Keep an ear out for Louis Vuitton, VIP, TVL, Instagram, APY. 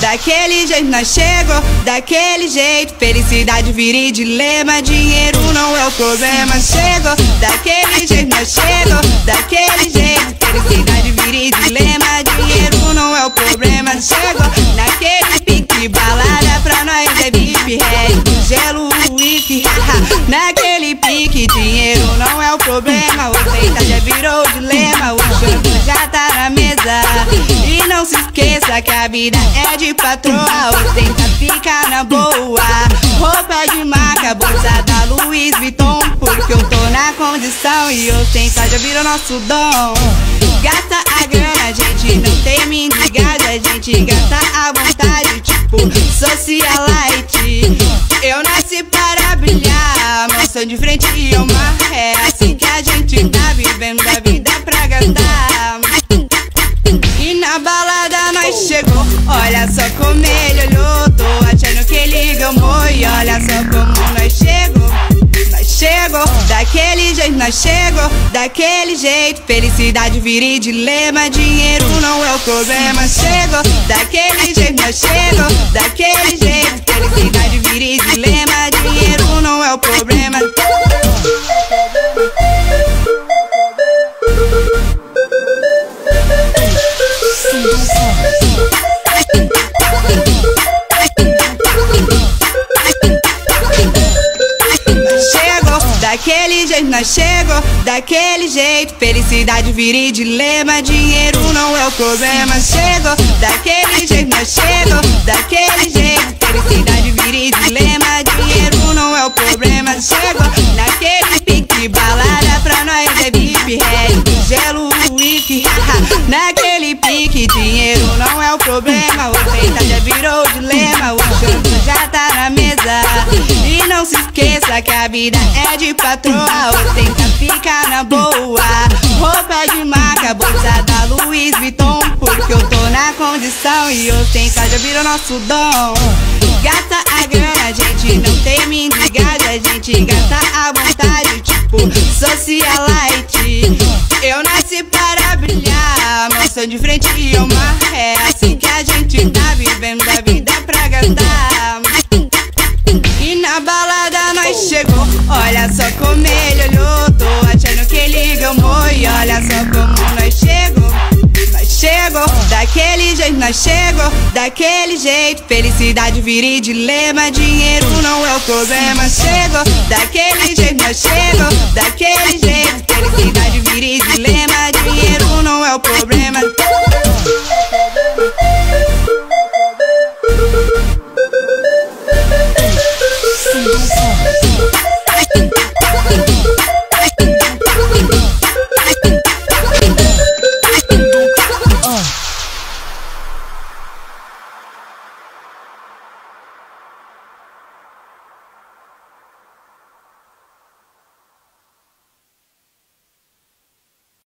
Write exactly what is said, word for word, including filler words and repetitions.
Daquele jeito nós chegou, daquele jeito. Felicidade vira dilema, dinheiro não é o problema. Chegou, daquele jeito nós chegou, daquele jeito. Felicidade vira dilema, dinheiro não é o problema. Chegou, naquele pique, balada pra nós é V I P, red, gelo, wiki. Naquele pique, dinheiro não é o problema. O feita já virou dilema, o jogo já tá na mesa. E não se esqueça que a vida é de patroa, ostenta, fica na boa. Roupa de marca, bolsa da Louis Vuitton, porque eu tô na condição e ostenta já virou nosso dom. Gasta a grana, a gente não tem mendigada, a gente gasta à vontade, tipo socialite. Eu nasci para brilhar, mansão de frente e eu marro. É assim que a gente tá vivendo a vida pra gastar. E na balada nós chegou, olha só como ele olhou. Tô achando que ele gamou e olha só como nós chegou. Nós chegou, daquele jeito nós chegou, daquele jeito. Felicidade vira dilema, dinheiro não é o problema. Chegou, daquele jeito nós chegou, daquele jeito. Felicidade vira dilema, dinheiro não é o problema. Daquele jeito nós chegou, daquele jeito. Felicidade vira dilema, dinheiro não é o problema. Chegou, daquele jeito nós chegou, daquele jeito. Felicidade vira dilema, dinheiro não é o problema. Chegou, naquele pique, balada pra nós é V I P, red, gelo, wiki. Naquele pique, dinheiro não é o problema. O feita já virou dilema, o jogo já tá na mesa. E não se esqueça que a vida é de patroa, ostenta, fica na boa. Roupa de marca, bolsa da Louis Vuitton, porque eu tô na condição e ostenta já virou nosso dom. Gasta a grana, a gente não tem mendigada, a gente gasta à vontade, tipo socialite. Eu nasci para brilhar, mansão de frente e eu marro. É assim que a gente tá vivendo a vida pra gastar. E na balada nós chegou, olha só como ele olhou. Tô achando que ele gamou e olha só como nós chegou. Nós chegou, daquele jeito nós chegou, daquele jeito. Felicidade vira dilema, dinheiro não é o problema. Chegou, daquele jeito nós chegou, daquele jeito.